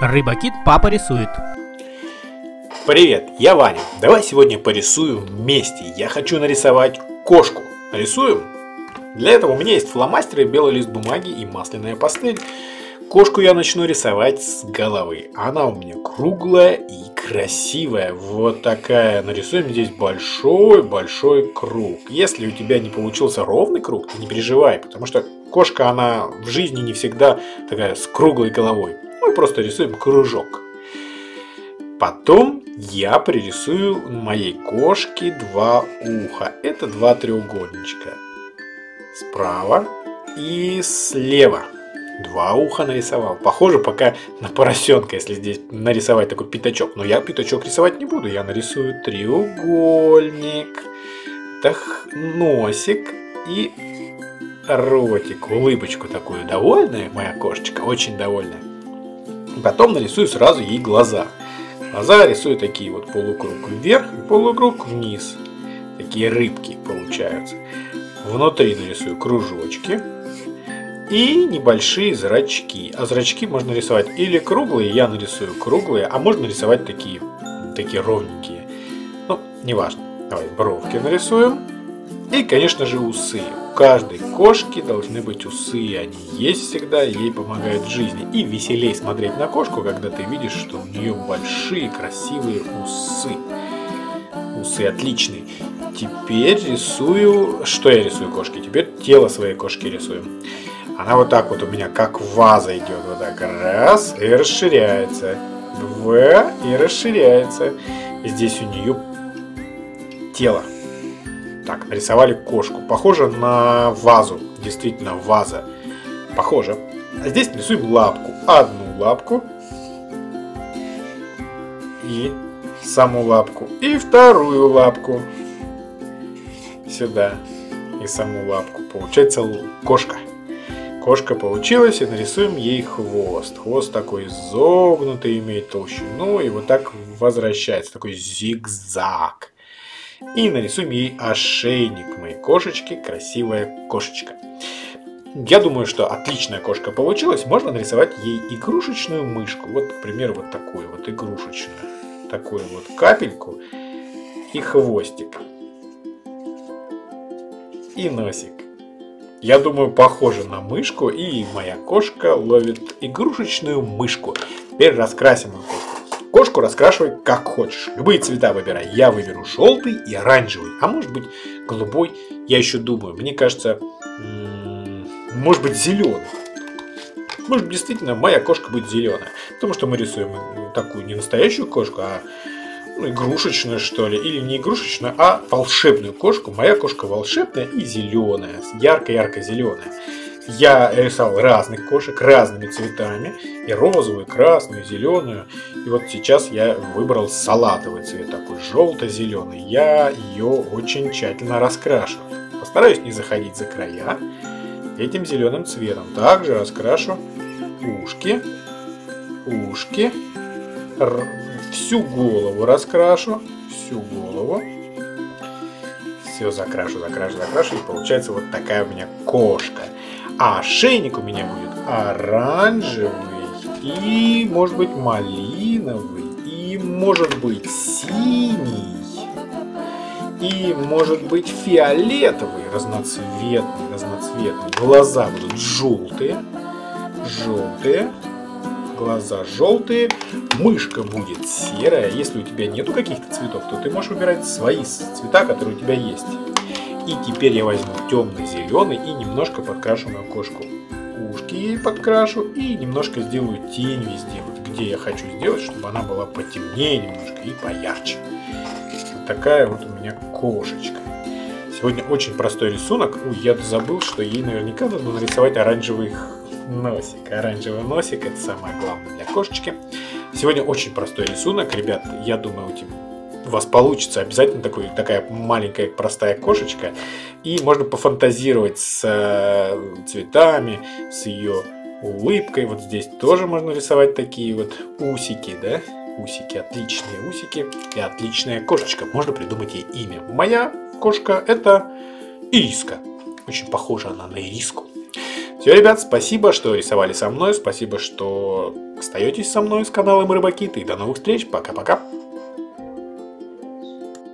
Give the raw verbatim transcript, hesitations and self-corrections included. Рыбакит папа рисует. Привет, я Ваня. Давай сегодня порисуем вместе. Я хочу нарисовать кошку. Рисуем? Для этого у меня есть фломастеры, белый лист бумаги и масляная пастель. Кошку я начну рисовать с головы. Она у меня круглая и красивая. Вот такая. Нарисуем здесь большой-большой круг. Если у тебя не получился ровный круг, ты не переживай, потому что кошка, она в жизни не всегда такая с круглой головой. Мы просто рисуем кружок. Потом я пририсую моей кошке два уха. Это два треугольничка. Справа и слева. Два уха нарисовал. Похоже пока на поросенка, если здесь нарисовать такой пятачок. Но я пятачок рисовать не буду. Я нарисую треугольник, носик и ротик. Улыбочку такую. Довольная моя кошечка, очень довольная. Потом нарисую сразу ей глаза. Глаза рисую такие вот полукруг вверх и полукруг вниз. Такие рыбки получаются. Внутри нарисую кружочки. И небольшие зрачки. А зрачки можно рисовать или круглые, я нарисую круглые, а можно рисовать такие, такие ровненькие. Ну, неважно. Давай бровки нарисуем. И, конечно же, усы. У каждой кошки должны быть усы. Они есть всегда, ей помогают в жизни. И веселей смотреть на кошку, когда ты видишь, что у нее большие, красивые усы. Усы отличные. Теперь рисую... Что я рисую кошке? Теперь тело своей кошки рисуем. Она вот так вот у меня как ваза идет, вот так раз и расширяется, два и расширяется. И здесь у нее тело. Так, нарисовали кошку, похоже на вазу, действительно ваза, похоже. А здесь нарисуем лапку, одну лапку и саму лапку и вторую лапку сюда и саму лапку. Получается кошка. Кошка получилась, и нарисуем ей хвост. Хвост такой изогнутый, имеет толщину, и вот так возвращается, такой зигзаг. И нарисуем ей ошейник моей кошечки, красивая кошечка. Я думаю, что отличная кошка получилась. Можно нарисовать ей игрушечную мышку. Вот, к примеру, вот такую вот игрушечную. Такую вот капельку и хвостик. И носик. Я думаю, похоже на мышку, и моя кошка ловит игрушечную мышку. Теперь раскрасим мою кошку. Кошку раскрашивай как хочешь. Любые цвета выбирай. Я выберу желтый и оранжевый, а может быть голубой, я еще думаю. Мне кажется, может быть зеленый. Может быть действительно моя кошка будет зеленая. Потому что мы рисуем такую не настоящую кошку, а ну, игрушечную, что ли, или не игрушечную, а волшебную кошку. Моя кошка волшебная и зеленая, ярко-ярко-зеленая. Я рисовал разных кошек разными цветами, и розовую, и красную, и зеленую. И вот сейчас я выбрал салатовый цвет, такой желто-зеленый. Я ее очень тщательно раскрашу. Постараюсь не заходить за края этим зеленым цветом. Также раскрашу ушки, ушки. Всю голову раскрашу, всю голову, все закрашу, закрашу, закрашу, и получается вот такая у меня кошка. А ошейник у меня будет оранжевый и, может быть, малиновый, и, может быть, синий, и, может быть, фиолетовый, разноцветный, разноцветный. Глаза будут желтые, желтые. Глаза желтые, мышка будет серая. Если у тебя нету каких-то цветов, то ты можешь выбирать свои цвета, которые у тебя есть. И теперь я возьму темно-зеленый и немножко подкрашу мою кошку. Ушки ей подкрашу и немножко сделаю тень везде, вот где я хочу сделать, чтобы она была потемнее немножко и поярче. Вот такая вот у меня кошечка. Сегодня очень простой рисунок. Ой, я забыл, что ей наверняка нужно нарисовать оранжевый носик. Оранжевый носик — это самое главное для кошечки. Сегодня очень простой рисунок, ребят. Я думаю, у вас получится обязательно такой, такая маленькая простая кошечка. И можно пофантазировать с цветами, с ее улыбкой. Вот здесь тоже можно рисовать такие вот усики, да? Усики, отличные усики и отличная кошечка. Можно придумать ей имя. Моя кошка — это Ириска. Очень похожа она на ириску. Все, ребят, спасибо, что рисовали со мной, спасибо, что остаетесь со мной с каналом Рыбакиты. И до новых встреч, пока-пока.